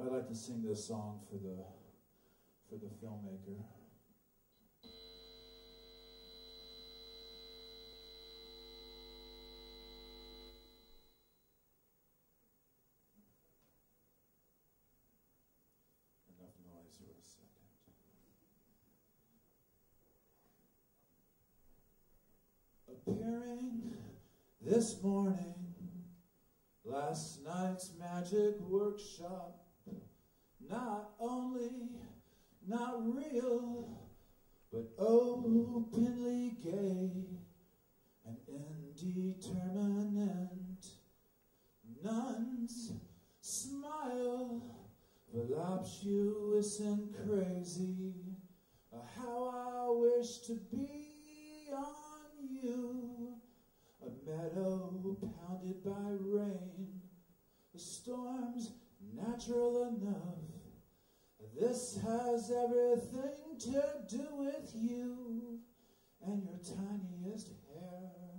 I'd like to sing this song for the filmmaker. Enough noise for a second. Appearing this morning, last night's magic workshop. Not only not real, but openly gay and indeterminate. Nuns smile, voluptuous and crazy. How I wish to be on you. A meadow pounded by rain, the storms natural enough. This has everything to do with you, and your tiniest hair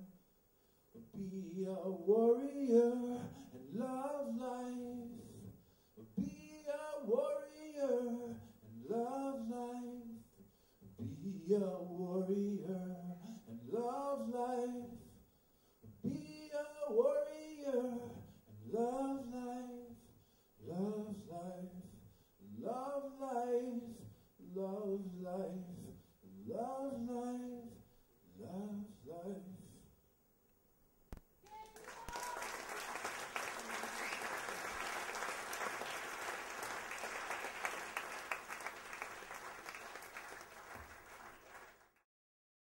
will be a warrior in love life. Will be a warrior in love life. Will be a warrior in love life. Will be a warrior in love life. Love life, love life, love life, love life, love life.